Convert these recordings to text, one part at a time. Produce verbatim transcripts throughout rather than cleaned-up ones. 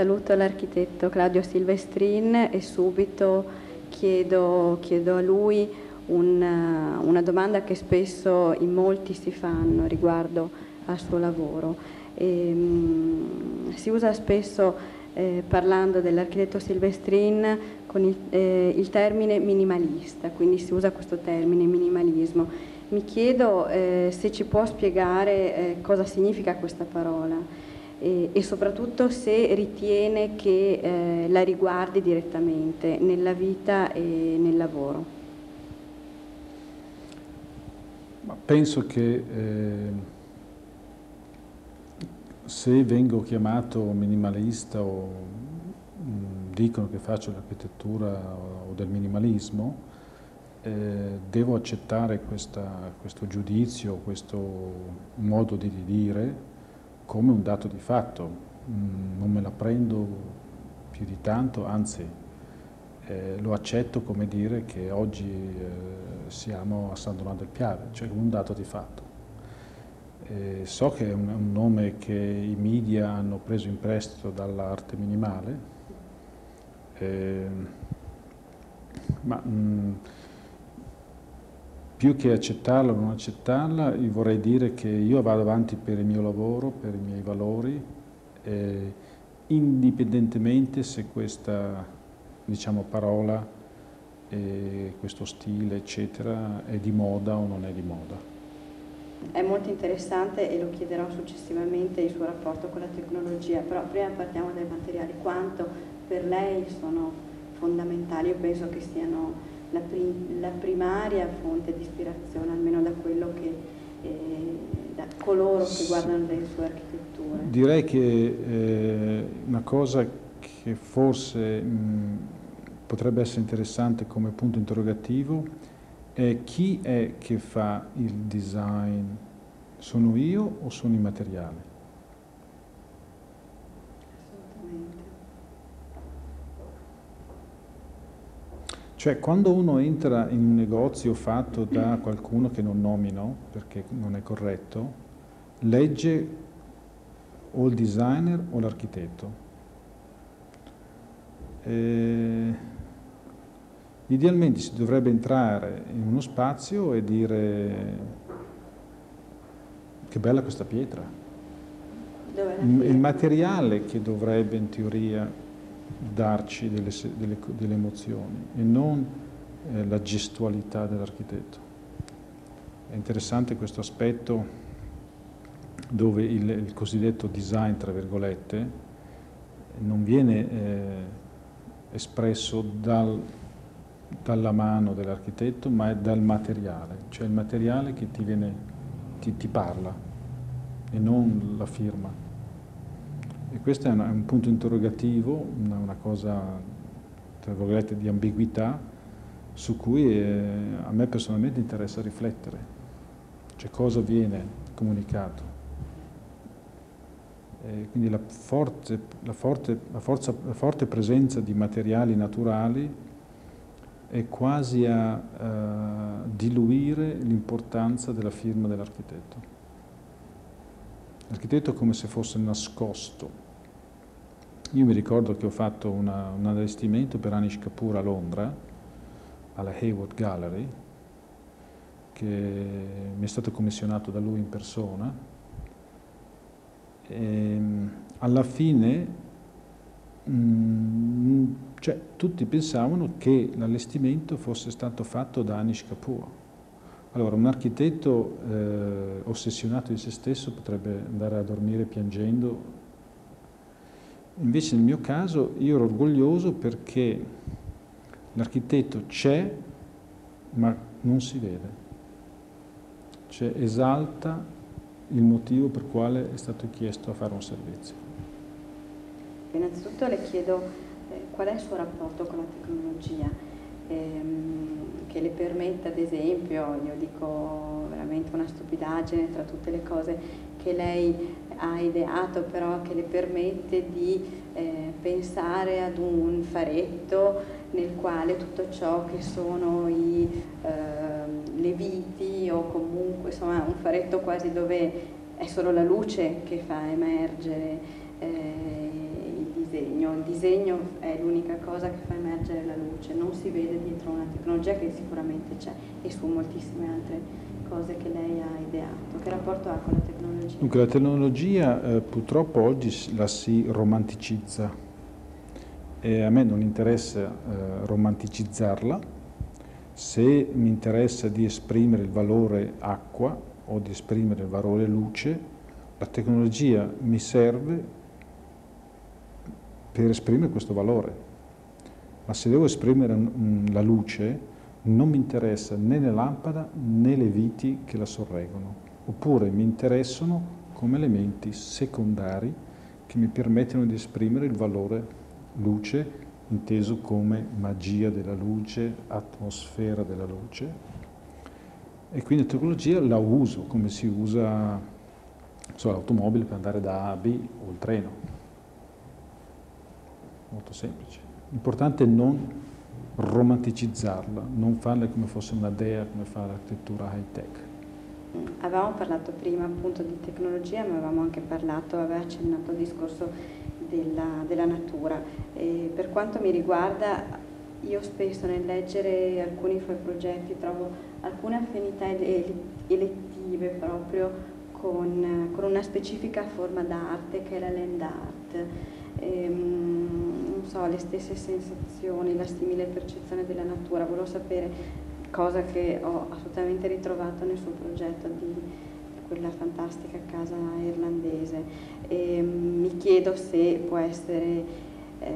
Saluto l'architetto Claudio Silvestrin e subito chiedo, chiedo a lui una, una domanda che spesso in molti si fanno riguardo al suo lavoro. E, mh, si usa spesso, eh, parlando dell'architetto Silvestrin, con il, eh, il termine minimalista, quindi si usa questo termine minimalismo. Mi chiedo eh, se ci può spiegare eh, cosa significa questa parola e, e soprattutto se ritiene che eh, la riguardi direttamente nella vita e nel lavoro. Ma penso che eh... se vengo chiamato minimalista o mh, dicono che faccio l'architettura o, o del minimalismo, eh, devo accettare questa, questo giudizio, questo modo di dire come un dato di fatto. Mh, non me la prendo più di tanto, anzi eh, lo accetto come dire che oggi eh, siamo a San Donato del Piave, cioè un dato di fatto. Eh, so che è un, un nome che i media hanno preso in prestito dall'arte minimale, eh, ma mh, più che accettarla o non accettarla, io vorrei dire che io vado avanti per il mio lavoro, per i miei valori, eh, indipendentemente se questa, diciamo, parola, eh, questo stile, eccetera, è di moda o non è di moda. È molto interessante e lo chiederò successivamente il suo rapporto con la tecnologia, però prima partiamo dai materiali. Quanto per lei sono fondamentali? Io penso che siano la, prim la primaria fonte di ispirazione, almeno da quello che eh, da coloro che guardano le sue architetture. Direi che eh, una cosa che forse mh, potrebbe essere interessante come punto interrogativo: Eh, chi è che fa il design? Sono io o sono i materiali? Assolutamente. Cioè, quando uno entra in un negozio fatto da qualcuno che non nomino, perché non è corretto, legge o il designer o l'architetto. Eh... Idealmente si dovrebbe entrare in uno spazio e dire: che bella questa pietra. Dov'è la pietra? Il materiale che dovrebbe in teoria darci delle, delle, delle emozioni e non eh, la gestualità dell'architetto. È interessante questo aspetto, dove il, il cosiddetto design, tra virgolette, non viene eh, espresso dal... dalla mano dell'architetto, ma è dal materiale, cioè il materiale che ti, viene, ti, ti parla e non la firma. E questo è, una, è un punto interrogativo, una, una cosa, tra virgolette, di ambiguità, su cui eh, a me personalmente interessa riflettere, cioè cosa viene comunicato. E quindi la forte, la, forte, la, forza, la forte presenza di materiali naturali è quasi a uh, diluire l'importanza della firma dell'architetto. L'architetto è come se fosse nascosto. Io mi ricordo che ho fatto una, un allestimento per Anish Kapoor a Londra, alla Hayward Gallery, che mi è stato commissionato da lui in persona. E, alla fine, mh, Cioè, tutti pensavano che l'allestimento fosse stato fatto da Anish Kapoor. Allora, un architetto eh, ossessionato di se stesso potrebbe andare a dormire piangendo. Invece nel mio caso io ero orgoglioso perché l'architetto c'è, ma non si vede. Cioè, esalta il motivo per quale è stato chiesto a fare un servizio. Innanzitutto le chiedo: qual è il suo rapporto con la tecnologia ehm, che le permette, ad esempio, io dico veramente una stupidaggine tra tutte le cose che lei ha ideato, però che le permette di eh, pensare ad un faretto nel quale tutto ciò che sono i, eh, le viti, o comunque, insomma, un faretto quasi dove è solo la luce che fa emergere eh, il disegno. disegno, il disegno è l'unica cosa che fa emergere la luce, non si vede dietro una tecnologia che sicuramente c'è e su moltissime altre cose che lei ha ideato. Che rapporto ha con la tecnologia? Dunque la tecnologia eh, purtroppo oggi la si romanticizza e a me non interessa eh, romanticizzarla. Se mi interessa di esprimere il valore acqua o di esprimere il valore luce, la tecnologia mi serve per esprimere questo valore, ma se devo esprimere mh, la luce non mi interessa né la lampada né le viti che la sorreggono, oppure mi interessano come elementi secondari che mi permettono di esprimere il valore luce, inteso come magia della luce, atmosfera della luce, e quindi la tecnologia la uso come si usa so, l'automobile per andare da A a B o il treno, molto semplice. L'importante è non romanticizzarla, non farla come fosse una dea, come fa l'architettura high-tech. Avevamo parlato prima appunto di tecnologia, ma avevamo anche parlato, aveva accennato al discorso della, della natura. E per quanto mi riguarda, io spesso nel leggere alcuni suoi progetti trovo alcune affinità elettive proprio con, con una specifica forma d'arte che è la land art. Ehm, non so, le stesse sensazioni, la simile percezione della natura. Volevo sapere, cosa che ho assolutamente ritrovato nel suo progetto di quella fantastica casa irlandese, e mi chiedo se può essere eh,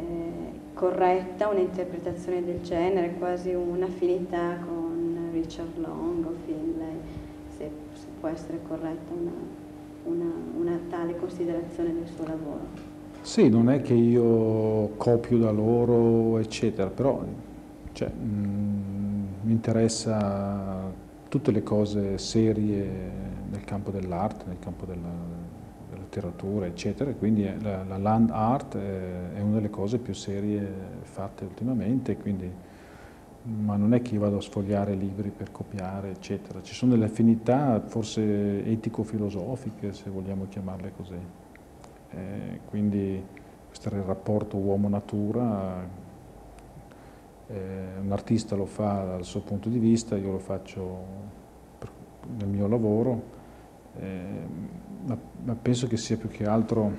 corretta un'interpretazione del genere, quasi un'affinità con Richard Long o Finlay, se, se può essere corretta una, una, una tale considerazione del suo lavoro. Sì, non è che io copio da loro eccetera, però cioè, mh, mi interessa tutte le cose serie nel campo dell'arte, nel campo della, della letteratura eccetera, quindi la, la land art è, è una delle cose più serie fatte ultimamente, quindi, ma non è che io vado a sfogliare libri per copiare eccetera, ci sono delle affinità forse etico-filosofiche, se vogliamo chiamarle così. Eh, quindi questo era il rapporto uomo-natura, eh, un artista lo fa dal suo punto di vista, io lo faccio per, nel mio lavoro, eh, ma, ma penso che sia più che altro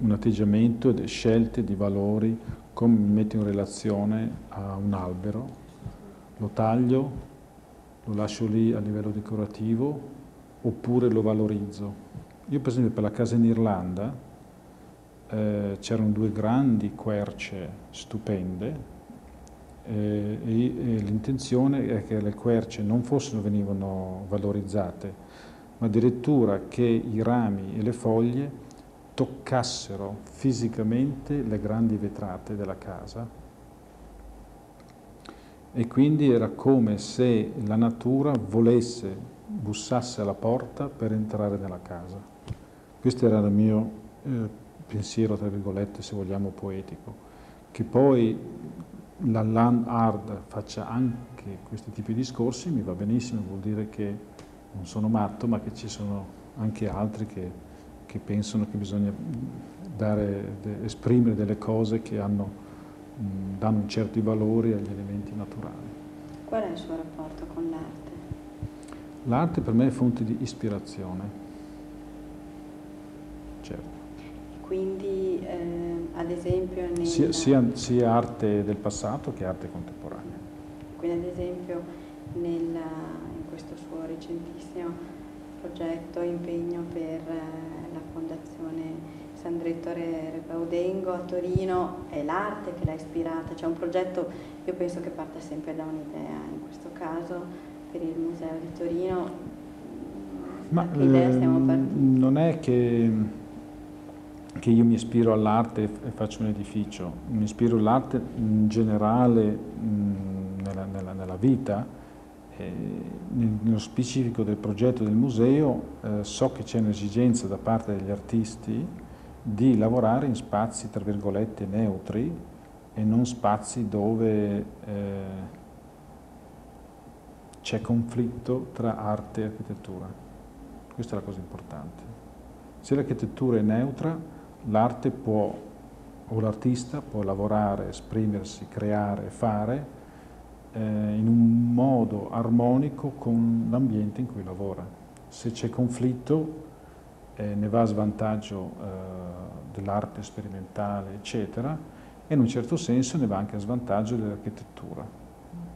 un atteggiamento, de, scelte di valori, come mi metto in relazione a un albero, lo taglio, lo lascio lì a livello decorativo oppure lo valorizzo. Io per esempio per la casa in Irlanda eh, c'erano due grandi querce stupende eh, e, e l'intenzione è che le querce non fossero venivano valorizzate, ma addirittura che i rami e le foglie toccassero fisicamente le grandi vetrate della casa, e quindi era come se la natura volesse, bussasse alla porta per entrare nella casa. Questo era il mio eh, pensiero, tra virgolette, se vogliamo, poetico. Che poi la land art faccia anche questi tipi di discorsi, mi va benissimo, vuol dire che non sono matto, ma che ci sono anche altri che, che pensano che bisogna dare, de, esprimere delle cose che hanno, mh, danno certi valori agli elementi naturali. Qual è il suo rapporto con l'arte? L'arte per me è fonte di ispirazione. Certo. Quindi, eh, ad esempio... Nella... Sia, sia, sia arte del passato che arte contemporanea. Quindi, ad esempio, nella, in questo suo recentissimo progetto, impegno per eh, la fondazione Sandretto Re Redebaudengo a Torino, è l'arte che l'ha ispirata. C'è un progetto, io penso che parta sempre da un'idea, in questo caso... per il Museo di Torino, ma che idea stiamo partendo? Non è che, che io mi ispiro all'arte e faccio un edificio, mi ispiro all'arte in generale mh, nella, nella, nella vita, e nello specifico del progetto del museo eh, so che c'è un'esigenza da parte degli artisti di lavorare in spazi tra virgolette neutri e non spazi dove... Eh, c'è conflitto tra arte e architettura. Questa è la cosa importante. Se l'architettura è neutra, l'arte può o l'artista può lavorare, esprimersi, creare, fare eh, in un modo armonico con l'ambiente in cui lavora. Se c'è conflitto eh, ne va a svantaggio eh, dell'arte sperimentale, eccetera, e in un certo senso ne va anche a svantaggio dell'architettura.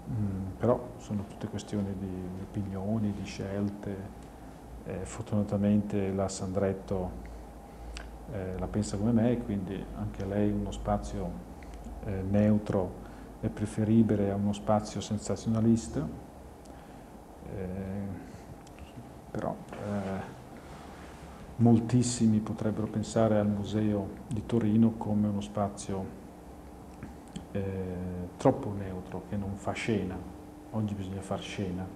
Mm, però sono tutte questioni di opinioni, di scelte. Eh, fortunatamente la Sandretto Eh, la pensa come me, quindi anche lei uno spazio eh, neutro è preferibile a uno spazio sensazionalista, eh, però eh, moltissimi potrebbero pensare al Museo di Torino come uno spazio eh, troppo neutro, che non fa scena. Oggi bisogna far scena,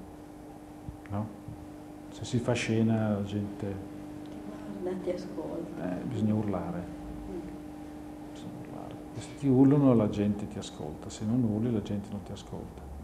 no? Se si fa scena la gente... Ti ascolta. Eh, bisogna urlare. Mm. bisogna urlare. Se ti urlano la gente ti ascolta, se non urli la gente non ti ascolta.